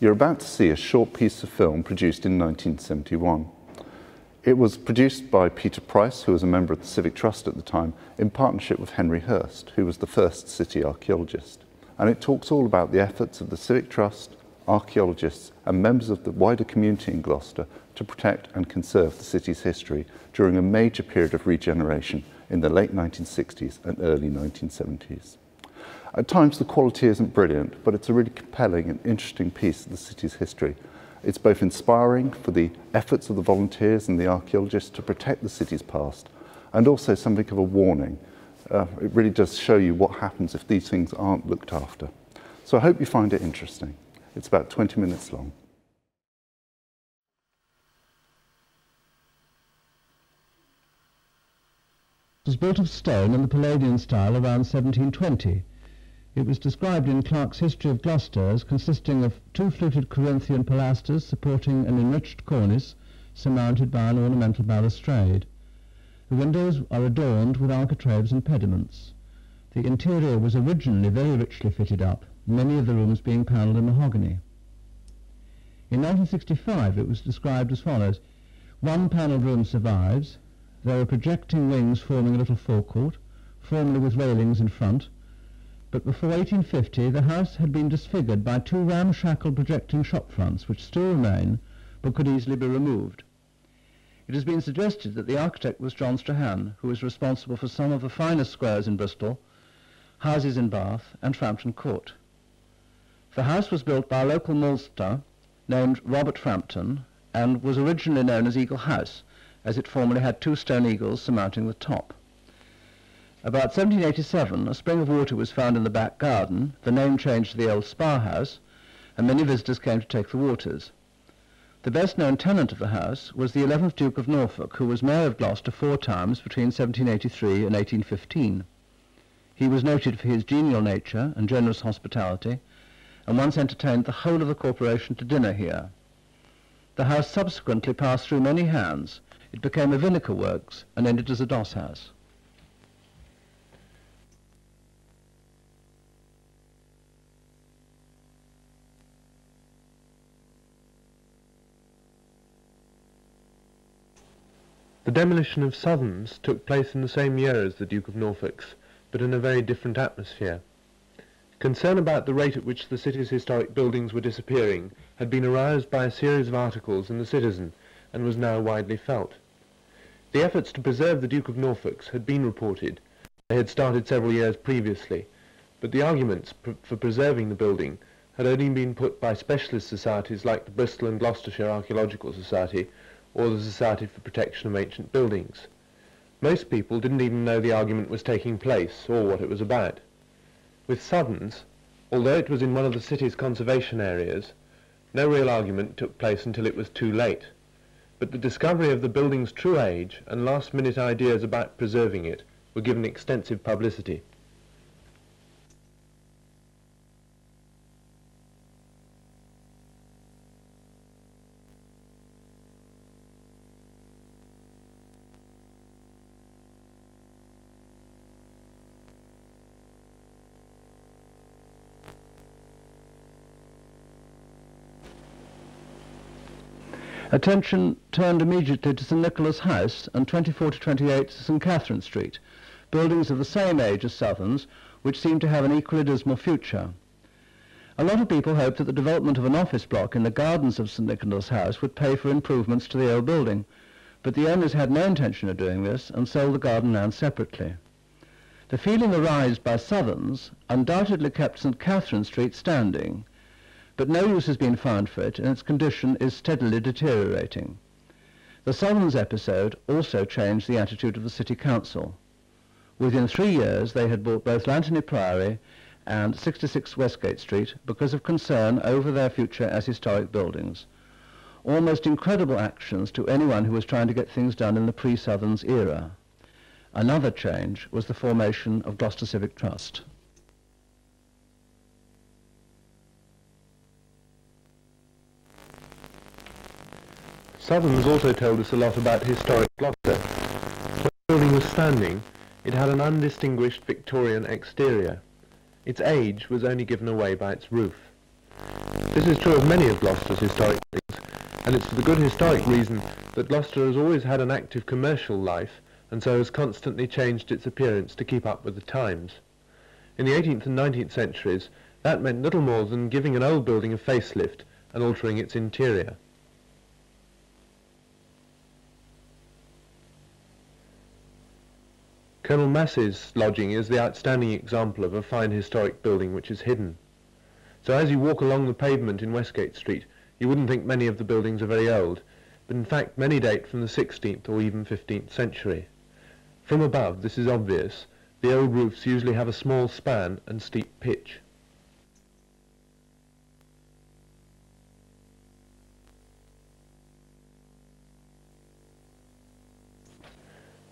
You're about to see a short piece of film produced in 1971. It was produced by Peter Price, who was a member of the Civic Trust at the time, in partnership with Henry Hurst, who was the first city archaeologist. And it talks all about the efforts of the Civic Trust, archaeologists and members of the wider community in Gloucester to protect and conserve the city's history during a major period of regeneration in the late 1960s and early 1970s. At times the quality isn't brilliant, but it's a really compelling and interesting piece of the city's history. It's both inspiring for the efforts of the volunteers and the archaeologists to protect the city's past, and also something of a warning. It really does show you what happens if these things aren't looked after. So I hope you find it interesting. It's about 20 minutes long. It was built of stone in the Palladian style around 1720. It was described in Clark's History of Gloucester as consisting of two fluted Corinthian pilasters supporting an enriched cornice surmounted by an ornamental balustrade. The windows are adorned with architraves and pediments. The interior was originally very richly fitted up, many of the rooms being panelled in mahogany. In 1965 it was described as follows. One panelled room survives. There are projecting wings forming a little forecourt, formerly with railings in front, but before 1850 the house had been disfigured by two ramshackle projecting shop fronts which still remain but could easily be removed. It has been suggested that the architect was John Strahan, who was responsible for some of the finest squares in Bristol, houses in Bath and Frampton Court. The house was built by a local maltster named Robert Frampton and was originally known as Eagle House, as it formerly had two stone eagles surmounting the top. About 1787 a spring of water was found in the back garden, the name changed to the old Spa House, and many visitors came to take the waters. The best known tenant of the house was the 11th Duke of Norfolk, who was Mayor of Gloucester 4 times between 1783 and 1815. He was noted for his genial nature and generous hospitality, and once entertained the whole of the corporation to dinner here. The house subsequently passed through many hands. It became a vinegar works and ended as a doss house. The demolition of Southerns took place in the same year as the Duke of Norfolk's, but in a very different atmosphere. Concern about the rate at which the city's historic buildings were disappearing had been aroused by a series of articles in The Citizen and was now widely felt. The efforts to preserve the Duke of Norfolk's had been reported. They had started several years previously, but the arguments for preserving the building had only been put by specialist societies like the Bristol and Gloucestershire Archaeological Society, or the Society for Protection of Ancient Buildings. Most people didn't even know the argument was taking place or what it was about. With Southerns, although it was in one of the city's conservation areas, no real argument took place until it was too late. But the discovery of the building's true age and last-minute ideas about preserving it were given extensive publicity. Attention turned immediately to St. Nicholas House and 24 to 28 to St. Catherine Street, buildings of the same age as Southerns, which seemed to have an equally dismal future. A lot of people hoped that the development of an office block in the gardens of St. Nicholas House would pay for improvements to the old building, but the owners had no intention of doing this and sold the garden land separately. The feeling aroused by Southerns undoubtedly kept St. Catherine Street standing, but no use has been found for it, and its condition is steadily deteriorating. The Southerns episode also changed the attitude of the City Council. Within 3 years, they had bought both Lanthony Priory and 66 Westgate Street because of concern over their future as historic buildings. Almost incredible actions to anyone who was trying to get things done in the pre-Southerns era. Another change was the formation of Gloucester Civic Trust. Southerns also told us a lot about historic Gloucester. When the building was standing, it had an undistinguished Victorian exterior. Its age was only given away by its roof. This is true of many of Gloucester's historic buildings, and it's for the good historic reason that Gloucester has always had an active commercial life and so has constantly changed its appearance to keep up with the times. In the 18th and 19th centuries, that meant little more than giving an old building a facelift and altering its interior. Colonel Massey's lodging is the outstanding example of a fine historic building which is hidden. So as you walk along the pavement in Westgate Street, you wouldn't think many of the buildings are very old, but in fact many date from the 16th or even 15th century. From above, this is obvious. The old roofs usually have a small span and steep pitch.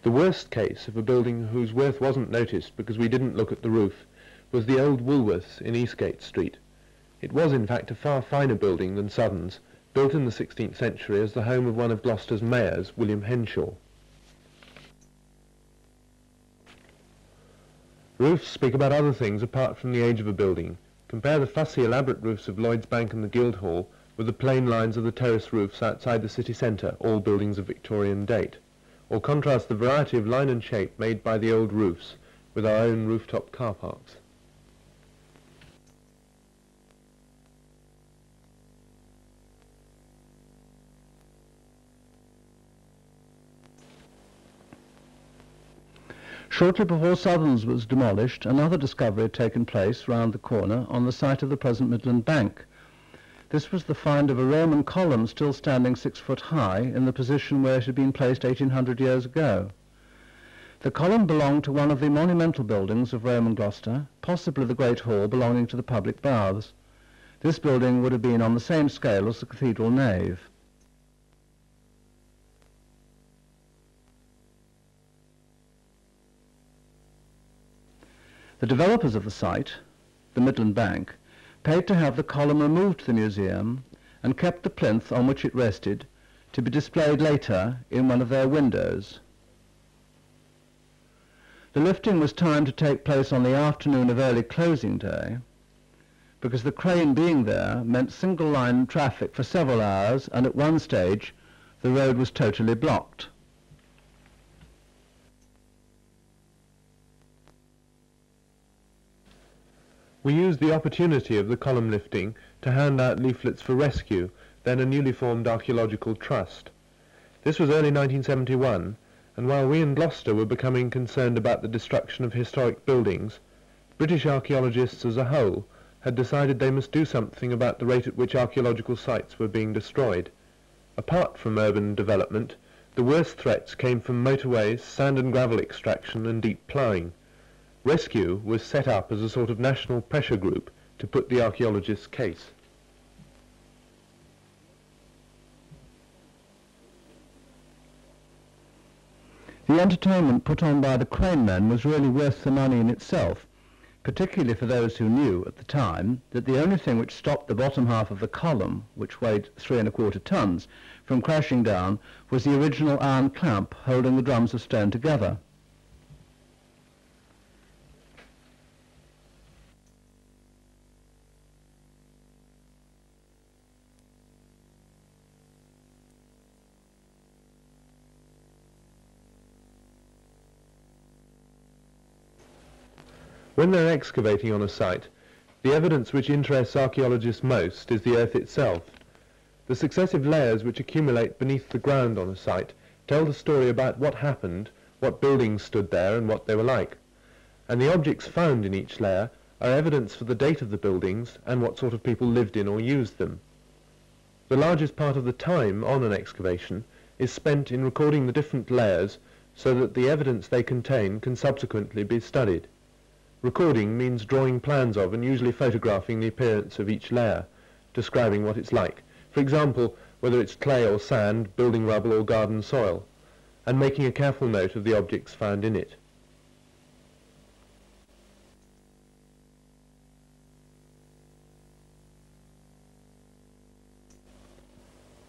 The worst case of a building whose worth wasn't noticed because we didn't look at the roof was the old Woolworths in Eastgate Street. It was in fact a far finer building than Southerns, built in the 16th century as the home of one of Gloucester's mayors, William Henshaw. Roofs speak about other things apart from the age of a building. Compare the fussy elaborate roofs of Lloyd's Bank and the Guildhall with the plain lines of the terrace roofs outside the city centre, all buildings of Victorian date. Or contrast the variety of line and shape made by the old roofs with our own rooftop car parks. Shortly before Southerns was demolished, another discovery had taken place round the corner on the site of the present Midland Bank. This was the find of a Roman column still standing 6 foot high in the position where it had been placed 1800 years ago. The column belonged to one of the monumental buildings of Roman Gloucester, possibly the Great Hall belonging to the public baths. This building would have been on the same scale as the cathedral nave. The developers of the site, the Midland Bank, paid to have the column removed to the museum and kept the plinth on which it rested to be displayed later in one of their windows. The lifting was timed to take place on the afternoon of early closing day because the crane being there meant single-line traffic for several hours, and at one stage the road was totally blocked. We used the opportunity of the column lifting to hand out leaflets for Rescue, then a newly formed archaeological trust. This was early 1971, and while we in Gloucester were becoming concerned about the destruction of historic buildings, British archaeologists as a whole had decided they must do something about the rate at which archaeological sites were being destroyed. Apart from urban development, the worst threats came from motorways, sand and gravel extraction, and deep ploughing. Rescue was set up as a sort of national pressure group to put the archaeologists' case. The entertainment put on by the crane men was really worth the money in itself, particularly for those who knew at the time that the only thing which stopped the bottom half of the column, which weighed 3¼ tons, from crashing down was the original iron clamp holding the drums of stone together. When they're excavating on a site, the evidence which interests archaeologists most is the earth itself. The successive layers which accumulate beneath the ground on a site tell the story about what happened, what buildings stood there, and what they were like. And the objects found in each layer are evidence for the date of the buildings and what sort of people lived in or used them. The largest part of the time on an excavation is spent in recording the different layers so that the evidence they contain can subsequently be studied. Recording means drawing plans of and usually photographing the appearance of each layer, describing what it's like. For example, whether it's clay or sand, building rubble or garden soil, and making a careful note of the objects found in it.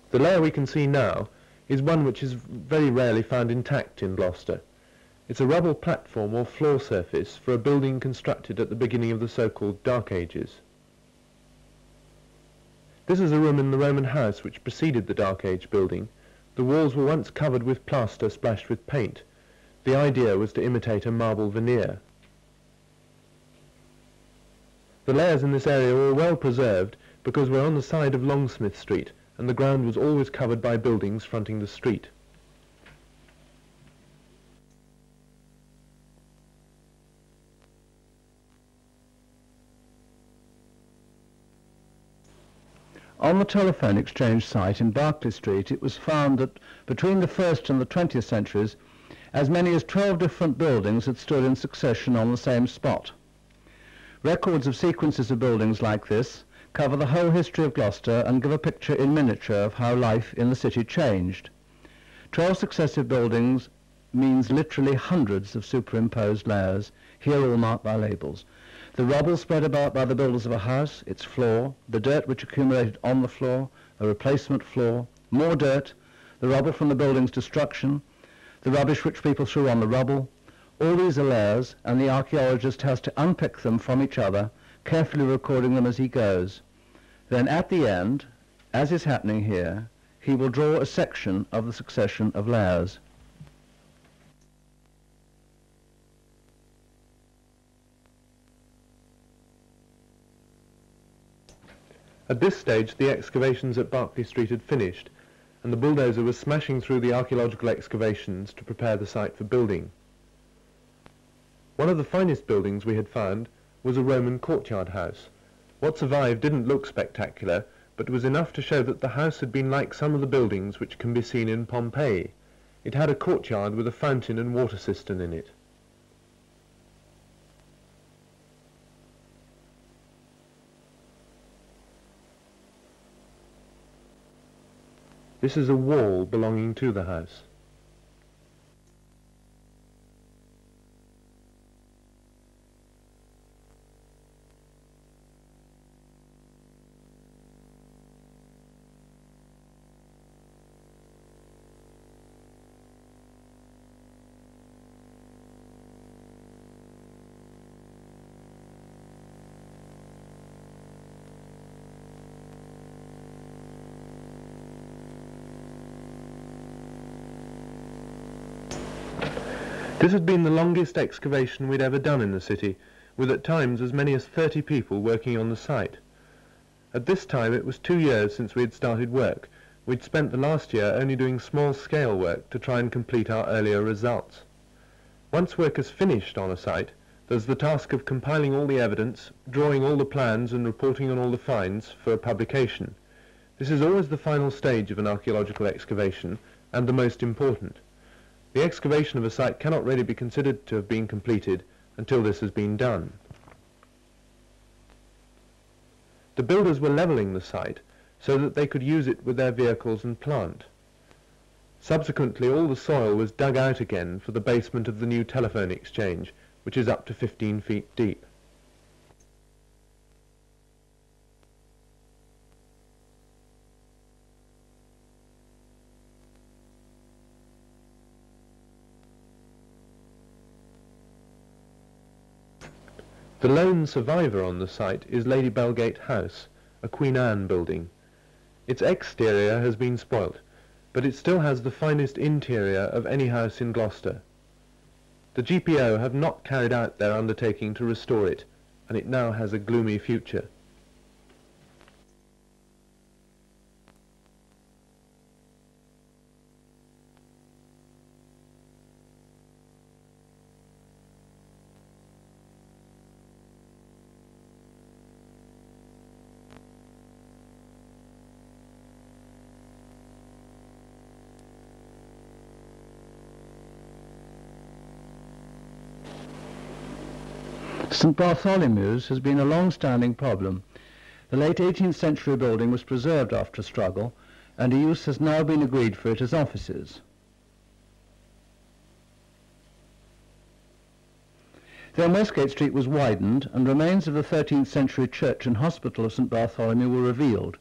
The layer we can see now is one which is very rarely found intact in Gloucester. It's a rubble platform or floor surface for a building constructed at the beginning of the so-called Dark Ages. This is a room in the Roman house which preceded the Dark Age building. The walls were once covered with plaster splashed with paint. The idea was to imitate a marble veneer. The layers in this area were well preserved because we're on the side of Longsmith Street and the ground was always covered by buildings fronting the street. On the telephone exchange site in Barclay Street, it was found that between the 1st and the 20th centuries, as many as 12 different buildings had stood in succession on the same spot. Records of sequences of buildings like this cover the whole history of Gloucester and give a picture in miniature of how life in the city changed. 12 successive buildings means literally hundreds of superimposed layers, here all marked by labels. The rubble spread about by the builders of a house, its floor, the dirt which accumulated on the floor, a replacement floor, more dirt, the rubble from the building's destruction, the rubbish which people threw on the rubble. All these are layers, and the archaeologist has to unpick them from each other, carefully recording them as he goes. Then at the end, as is happening here, he will draw a section of the succession of layers. At this stage, the excavations at Berkeley Street had finished, and the bulldozer was smashing through the archaeological excavations to prepare the site for building. One of the finest buildings we had found was a Roman courtyard house. What survived didn't look spectacular, but was enough to show that the house had been like some of the buildings which can be seen in Pompeii. It had a courtyard with a fountain and water cistern in it. This is a wall belonging to the house. This had been the longest excavation we'd ever done in the city, with at times as many as 30 people working on the site. At this time it was 2 years since we had started work. We'd spent the last year only doing small-scale work to try and complete our earlier results. Once work is finished on a site, there's the task of compiling all the evidence, drawing all the plans and reporting on all the finds for publication. This is always the final stage of an archaeological excavation, and the most important. The excavation of a site cannot really be considered to have been completed until this has been done. The builders were levelling the site so that they could use it with their vehicles and plant. Subsequently, all the soil was dug out again for the basement of the new telephone exchange, which is up to 15 feet deep. The lone survivor on the site is Lady Belgate House, a Queen Anne building. Its exterior has been spoilt, but it still has the finest interior of any house in Gloucester. The GPO have not carried out their undertaking to restore it, and it now has a gloomy future. St. Bartholomew's has been a long-standing problem. The late 18th century building was preserved after a struggle, and a use has now been agreed for it as offices. Then Westgate Street was widened, and remains of the 13th century church and hospital of St. Bartholomew were revealed.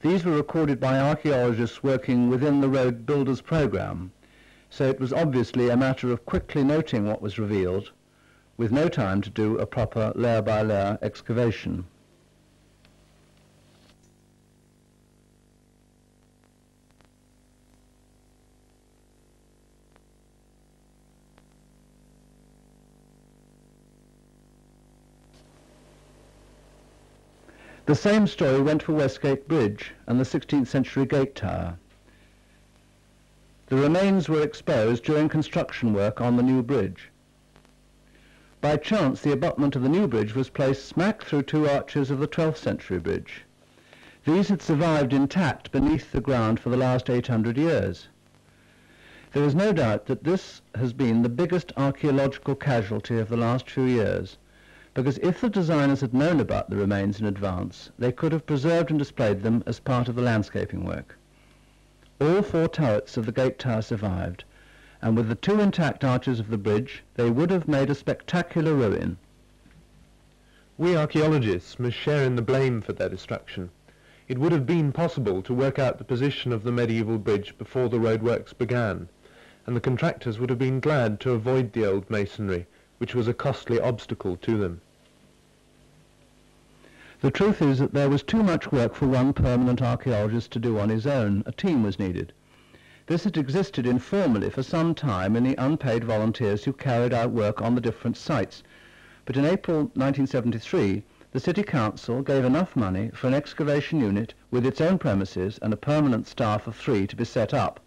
These were recorded by archaeologists working within the road builders' programme, so it was obviously a matter of quickly noting what was revealed, with no time to do a proper layer-by-layer excavation. The same story went for Westgate Bridge and the 16th century gate tower. The remains were exposed during construction work on the new bridge. By chance, the abutment of the new bridge was placed smack through two arches of the 12th century bridge. These had survived intact beneath the ground for the last 800 years. There is no doubt that this has been the biggest archaeological casualty of the last few years, because if the designers had known about the remains in advance, they could have preserved and displayed them as part of the landscaping work. All four turrets of the gate tower survived, and with the two intact arches of the bridge, they would have made a spectacular ruin. We archaeologists must share in the blame for their destruction. It would have been possible to work out the position of the medieval bridge before the roadworks began, and the contractors would have been glad to avoid the old masonry, which was a costly obstacle to them. The truth is that there was too much work for one permanent archaeologist to do on his own. A team was needed. This had existed informally for some time in the unpaid volunteers who carried out work on the different sites, but in April 1973 the City Council gave enough money for an excavation unit with its own premises and a permanent staff of 3 to be set up.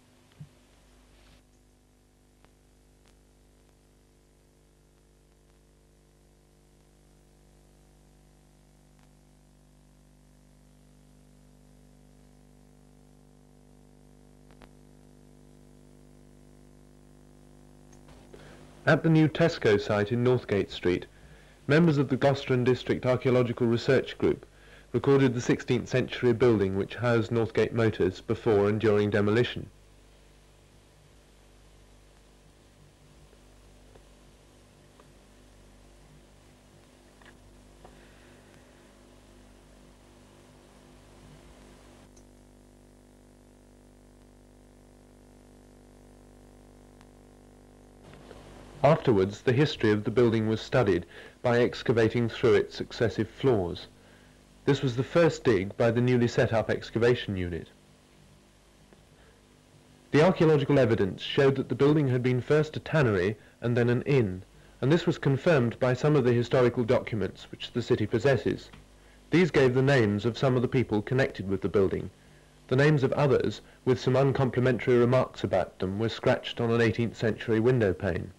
At the new Tesco site in Northgate Street, members of the Gloucester and District Archaeological Research Group recorded the 16th century building which housed Northgate Motors before and during demolition. Afterwards, the history of the building was studied by excavating through its successive floors. This was the first dig by the newly set up excavation unit. The archaeological evidence showed that the building had been first a tannery and then an inn, and this was confirmed by some of the historical documents which the city possesses. These gave the names of some of the people connected with the building. The names of others, with some uncomplimentary remarks about them, were scratched on an 18th century window pane.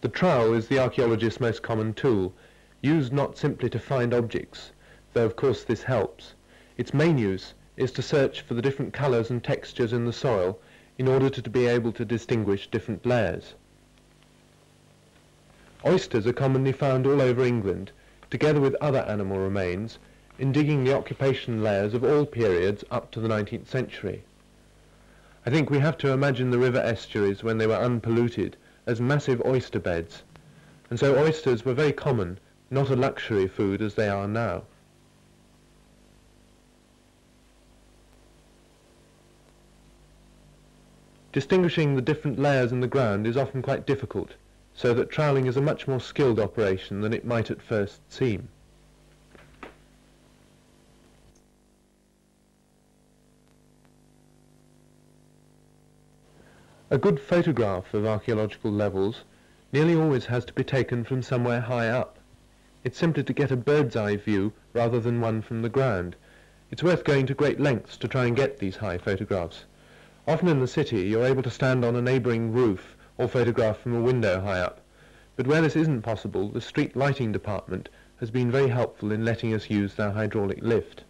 The trowel is the archaeologist's most common tool, used not simply to find objects, though of course this helps. Its main use is to search for the different colours and textures in the soil in order to be able to distinguish different layers. Oysters are commonly found all over England, together with other animal remains, in digging the occupation layers of all periods up to the 19th century. I think we have to imagine the river estuaries when they were unpolluted as massive oyster beds, and so oysters were very common, not a luxury food as they are now. Distinguishing the different layers in the ground is often quite difficult, so that troweling is a much more skilled operation than it might at first seem. A good photograph of archaeological levels nearly always has to be taken from somewhere high up. It's simpler to get a bird's eye view rather than one from the ground. It's worth going to great lengths to try and get these high photographs. Often in the city you're able to stand on a neighbouring roof or photograph from a window high up, but where this isn't possible, the street lighting department has been very helpful in letting us use their hydraulic lift.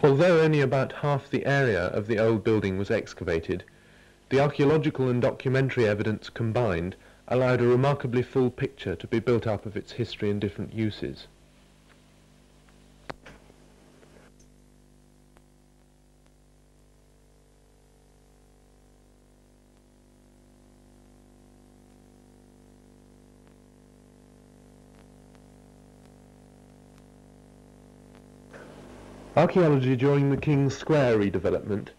Although only about half the area of the old building was excavated, the archaeological and documentary evidence combined allowed a remarkably full picture to be built up of its history and different uses. Archaeology during the King's Square redevelopment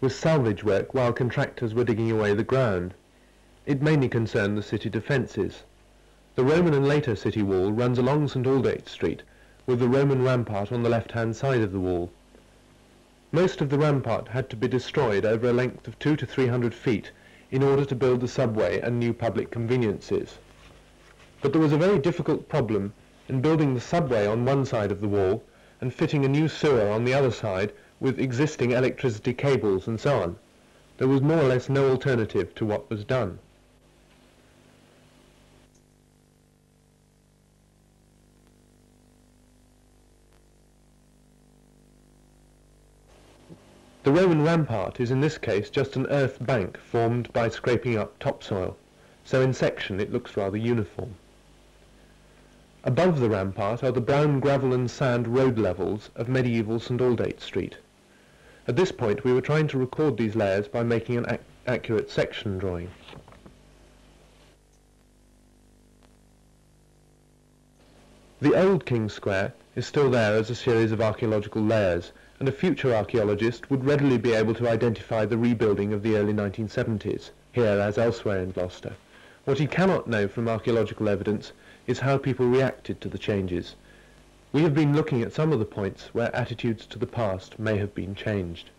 was salvage work while contractors were digging away the ground. It mainly concerned the city defences. The Roman and later city wall runs along St. Aldate Street, with the Roman rampart on the left-hand side of the wall. Most of the rampart had to be destroyed over a length of 200 to 300 feet in order to build the subway and new public conveniences. But there was a very difficult problem in building the subway on one side of the wall and fitting a new sewer on the other side with existing electricity cables and so on. There was more or less no alternative to what was done. The Roman rampart is in this case just an earth bank formed by scraping up topsoil, so in section it looks rather uniform. Above the rampart are the brown gravel and sand road levels of medieval St. Aldate Street. At this point we were trying to record these layers by making an accurate section drawing. The old King's Square is still there as a series of archaeological layers, and a future archaeologist would readily be able to identify the rebuilding of the early 1970s, here as elsewhere in Gloucester. What he cannot know from archaeological evidence is how people reacted to the changes. We have been looking at some of the points where attitudes to the past may have been changed.